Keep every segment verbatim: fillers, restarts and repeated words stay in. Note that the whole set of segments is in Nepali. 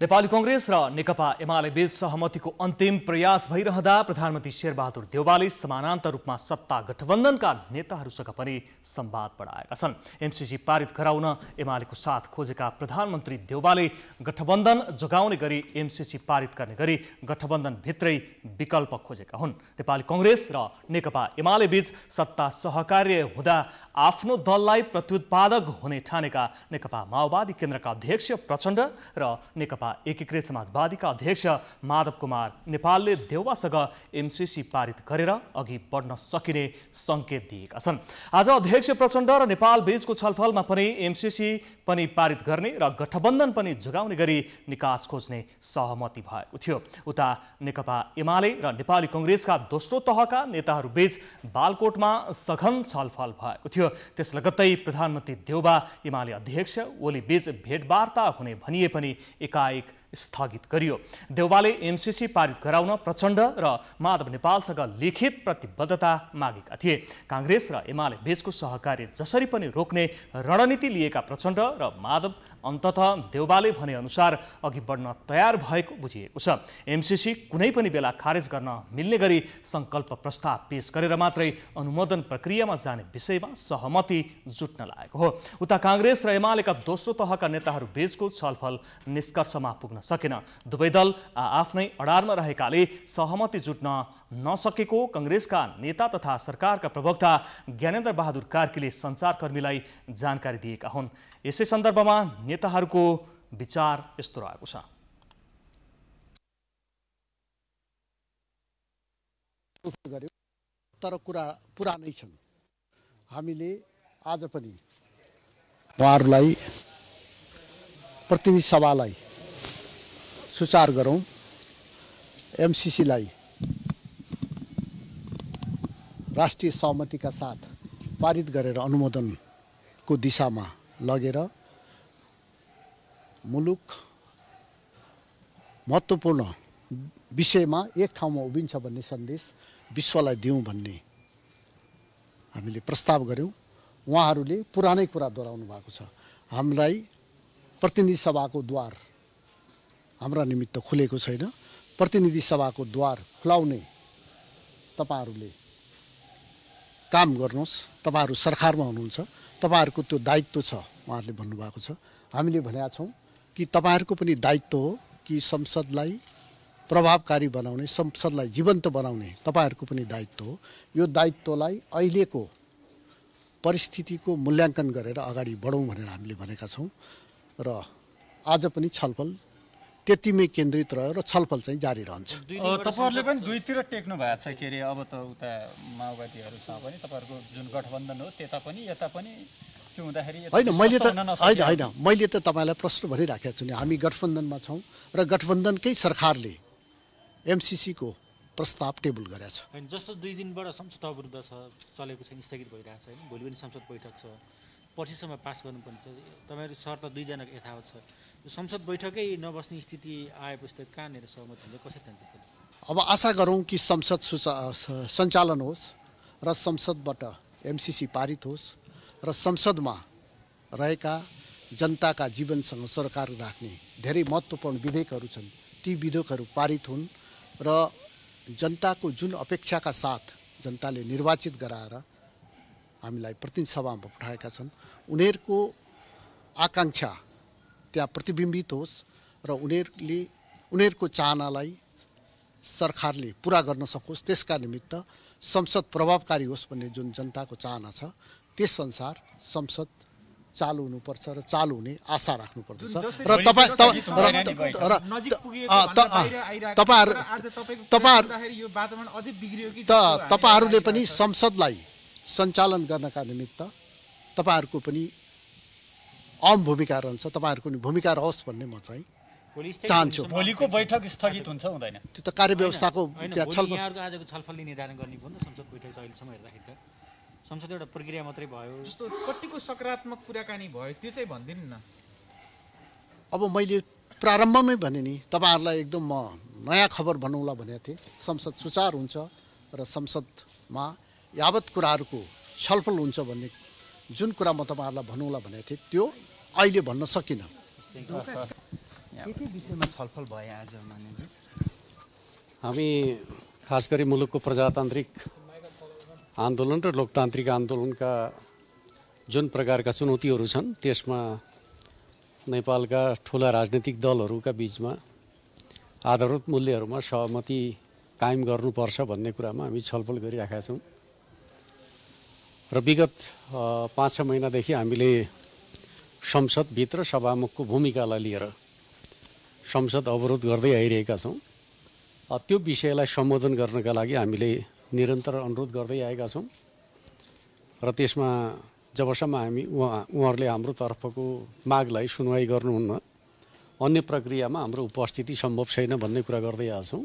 नेपाली कांग्रेस र नेकपा एमाले बीच सहमतिको अन्तिम प्रयास भइरहँदा प्रधानमन्त्री शेरबहादुर देउवाले समानान्तर रूपमा सत्ता गठबन्धनका नेताहरूसँग पनि संवाद बढाएका छन्। एमसीसी पारित गराउन एमालेको साथ खोजेका प्रधानमन्त्री देउवाले गठबन्धन जोगाउने गरी एमसीसी पारित गर्ने गरी गठबन्धनभित्रै विकल्प खोजेका हुन्। नेपाली कांग्रेस र नेकपा एमाले बीच सत्ता सहकार्य हुँदा आफ्नो दललाई प्रत्युत्पादक हुने ठानेका नेकपा माओवादी केन्द्रका अध्यक्ष प्रचण्ड र नेकपा एकीकृत समाजवादी का अध्यक्ष माधव कुमार नेपालले देउवासँग एमसीसी पारित गरेर अघि बढ्न सकिने संकेत दिएका छन्। आज अध्यक्ष प्रचण्ड र नेपाल बीचको छलफलमा पनि एमसीसी पनि पारित गर्ने र गठबन्धन पनि जोगाउने गरी निकास खोज्ने सहमति भएको थियो। उता नेकपा एमाले र नेपाली कांग्रेसका दोस्रो तहका नेताहरू बीच बालकोटमा सघन छलफल भएको थियो। त्यसलगत्तै प्रधानमन्त्री देउवा एमाले अध्यक्ष ओली बीच भेटवार्ता हुने भनिए पनि एकाएक स्थगित गरियो। देउवाले एमसीसी पारित गराउन प्रचण्ड र माधव नेपालसँग लिखित प्रतिबद्धता मागेका थिए। कांग्रेस र एमाले बीचको सहकार्य जसरी पनि रोक्ने रणनीति लिएका प्रचण्ड र माधव अन्ततः देउवाले भने अनुसार अघि बढ्न तयार भएको बुझिएको छ। एमसीसी कुनै पनि बेला खारेज गर्न मिल्ने गरी संकल्प प्रस्ताव पेश गरेर मात्रै अनुमोदन प्रक्रियामा जाने विषयमा सहमति जुट्न लागेको हो। उता कांग्रेस र एमालेका दोस्रो तहका नेताहरू बीचको छलफल निष्कर्षमा पुग्न सकेन। दुवै दल आफ्नै अडारमा रहेकाले सहमति जुट्न नसकेको कांग्रेसका नेता तथा सरकारका प्रवक्ता ज्ञानेन्द्र बहादुर कार्कीले सञ्चारकर्मीलाई जानकारी दिएका हुन्। यसै सन्दर्भमा नेताहरूको विचार यस्तो रहेको छ। तर कुरा पुरानै छन्। हामीले आज पनि उहाँहरूलाई प्रतिनिधि सभालाई सुचार गरौं, एमसीसी लाई राष्ट्रिय सहमति का साथ पारित गरेर अनुमोदन को दिशामा लगेर मुलुक महत्त्वपूर्ण विषयमा एक ठाउँमा उभिन्छ भन्ने सन्देश विश्वलाई दिउँ भन्ने हामीले प्रस्ताव गर्यौं। उहाँहरूले पुरानै कुरा दोहोर्याउनु भएको छ। हामीलाई प्रतिनिधि सभाको द्वार हाम्रा निमित्त खुलेको छैन। प्रतिनिधि सभाको द्वार खुलाउने तपाईहरुले काम गर्नुहोस्। तपाईहरु सरकारमा हुनुहुन्छ, तपाईहरुको त्यो दायित्व छ। उहाँहरुले भन्नु भएको छ। हामीले भनेका छौं कि तपाईहरुको पनि दायित्व हो कि संसदलाई प्रभावकारी बनाउने, संसदलाई जीवन्त बनाउने तपाईहरुको पनि दायित्व हो। यो दायित्वलाई अहिलेको परिस्थितिको मूल्याङ्कन गरेर अगाडि बढौं भनेर हामीले भनेका छौं र आज पनि छलफल त्यतिमै केन्द्रित रह्यो र छलफल चाहिँ जारी रहन्छ। तपाईहरुले पनि दुईतिर टेक्नु भएको छ के रे। अब त उता माओवादीहरुसँग पनि तपाईहरुको जुन गठबन्धन हो त्यता पनि यता पनि त्यो हुँदाखेरि हैन मैले त हैन हैन मैले त तपाईलाई प्रश्न भनिराखेको छु नि। हामी गठबन्धनमा छौं र गठबन्धनकै सरकारले एमसीसी को प्रस्ताव टेबल गरेको छ। हैन जस्तो दुई दिनबाट संसद अवरुद्ध छ, चलेको छैन, स्थगित भइरहेको छ। हैन भोलि पनि संसद बैठक छ, पर्सिसम्म पास गर्नुपर्ने छ। तपाईहरु शर्त दुई जनाको यथावत छ। संसद बैठकै नबस्ने स्थिति आएपछि त कहाँनेर सहमति हुन्छ, कसरी जान्छ? अब आशा गरौं कि संसद सञ्चालन होस् र संसदबाट एमसीसी पारित होस् र संसदमा रहेका जनताका जीवनसँग सरकार राख्ने धेरै महत्त्वपूर्ण विधेयकहरू छन्, ती विधेयकहरू पारित हुन् र जनताको जुन अपेक्षाका साथ जनताले निर्वाचित गराएर हामीलाई प्रतिनिधि सभामा पठाएका छन् उनीहरूको आकांक्षा त्यहाँ प्रतिबिम्बित होस् र उनीहरूले उनीहरूको चाहनालाई सरकारले पूरा गर्न सकोस्। त्यसका निमित्त संसद प्रभावकारी होस् भन्ने जुन जनताको चाहना छ त्यस अनुसार संसद चालु हुनुपर्छ र चालु हुने आशा राख्नु पर्दछ। र तपाई तपाईहरुले पनि संसदलाई सञ्चालन गर्नका निमित्त तपाईहरुको पनि अहम भूमिका रहन्छ, तपाईहरुको पनि भूमिका रहोस् भन्ने म चाहिँ चाहन्छु। भोलिको बैठक स्थगित हुन्छ हुँदैन त्यो त कार्य व्यवस्थाको त्यहाँ छलफल आजको छलफलले निर्धारण गर्ने भन्नु। संसद बैठक त अहिले सम्म हेर्दाखेरि संसद एउटा प्रक्रिया मात्रै भयो। जस्तो कतिको सकारात्मक कुराकानी भयो त्यो चाहिँ भन्दिनु न। अब मैले प्रारम्भमै भने नि तपाईहरुलाई एकदम म नयाँ खबर भनौँला भनेको थिएँ। संसद सुचार हुन्छ र संसदमा यावत कुराहरुको छलफल हुन्छ भन्ने जुन कुरा म तपाईहरुलाई भनौँला भनेको थिएँ त्यो अहिले भन्न सकिन। विषयमा छलफल भयो आज मान्यज्यू? हामी खास गरी मुलुकको प्रजातान्त्रिक आन्दोलन र लोकतान्त्रिक आन्दोलनका जुन प्रकारका चुनौतीहरू छन् त्यसमा नेपालका ठूला राजनीतिक दलहरूका बीचमा आधारभूत मूल्यहरूमा सहमति कायम गर्नुपर्छ भन्ने कुरामा हामी छलफल गरिराखेका छौँ र विगत पाँच छ महिनादेखि हामीले संसद भित्र सभामुखको भूमिकालाई लिएर संसद अवरोध गर्दै आइरहेका छौँ। त्यो विषयलाई सम्बोधन गर्नका लागि हामीले निरन्तर अनुरोध गर्दै आएका छौँ र त्यसमा जबसम्म हामी उहाँ उहाँहरूले हाम्रो तर्फको मागलाई सुनवाई गर्नुहुन्न, अन्य प्रक्रियामा हाम्रो उपस्थिति सम्भव छैन भन्ने कुरा गर्दै आएका छौँ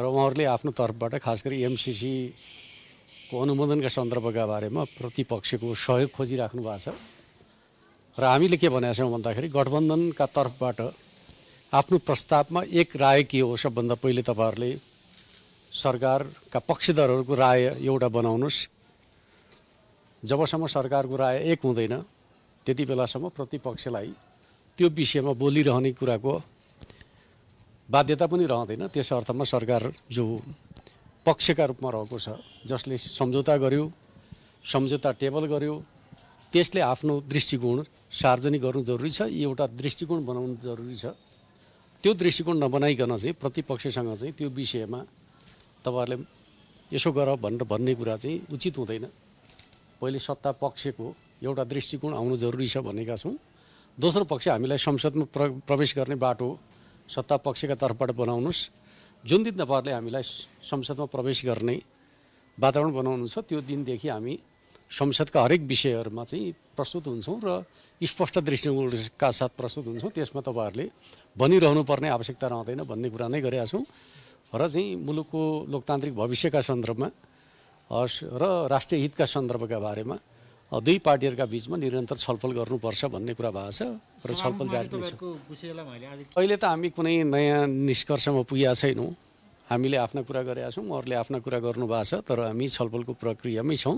र उहाँहरूले आफ्नो तर्फबाट खास गरी एमसीसी को अनुमोदनका सन्दर्भका बारेमा प्रतिपक्षको सहयोग खोजिराख्नु भएको छ र हामीले के भनेका छौँ भन्दाखेरि गठबन्धनका तर्फबाट आफ्नो प्रस्तावमा एक राय के हो, सबभन्दा पहिले तपाईहरूले सरकारका पक्षधरहरूको राय एउटा बनाउनुस्। जबसम्म सरकारको राय एक हुँदैन त्यति बेलासम्म प्रतिपक्षलाई त्यो विषयमा बोलिरहने कुराको बाध्यता पनि रहँदैन। त्यस अर्थमा सरकार जो पक्षका रूपमा रहेको छ, जसले सम्झौता गर्यो, सम्झौता टेबल गर्यो, त्यसले आफ्नो दृष्टिकोण सार्वजनिक गर्नु जरुरी छ। एउटा दृष्टिकोण बनाउनु जरुरी छ। त्यो दृष्टिकोण नबनाइकन चाहिँ प्रतिपक्षसँग चाहिँ त्यो विषयमा तपाईहरूले यसो गर भनेर भन्ने कुरा चाहिँ उचित हुँदैन। पहिले सत्ता पक्षको एउटा दृष्टिकोण आउनु जरुरी छ भनेका छौँ। दोस्रो पक्ष हामीलाई संसदमा प्र प्रवेश गर्ने बाटो सत्ता पक्षका तर्फबाट बनाउनुहोस्। जुन दिन तपाईँहरूले हामीलाई संसदमा प्रवेश गर्ने वातावरण बनाउनु छ त्यो दिनदेखि हामी संसदका हरेक विषयहरूमा चाहिँ प्रस्तुत हुन्छौँ र स्पष्ट दृष्टिकोणका साथ प्रस्तुत हुन्छौँ। त्यसमा तपाईँहरूले भनिरहनुपर्ने आवश्यकता रहँदैन भन्ने कुरा नै गरेका छौँ र चाहिँ मुलुकको लोकतान्त्रिक भविष्यका सन्दर्भमा र राष्ट्रिय हितका सन्दर्भका बारेमा दुई पार्टीहरूका बीचमा निरन्तर छलफल गर्नुपर्छ भन्ने कुरा भएको छ र छलफल जारी नै छ। अहिले त हामी कुनै नयाँ निष्कर्षमा पुगेका छैनौँ। हामीले आफ्ना कुरा गरेका छौँ, उहाँहरूले आफ्ना कुरा गर्नुभएको छ, तर हामी छलफलको प्रक्रियामै छौँ।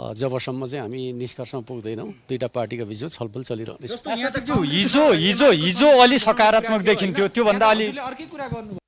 जबसम्म चाहिँ हामी निष्कर्षमा पुग्दैनौँ दुईटा पार्टीका बीचमा छलफल चलिरहनेछ। हिजो हिजो हिजो अलि सकारात्मक देखिन्थ्यो, त्योभन्दा अलि अर्कै कुरा गर्नु।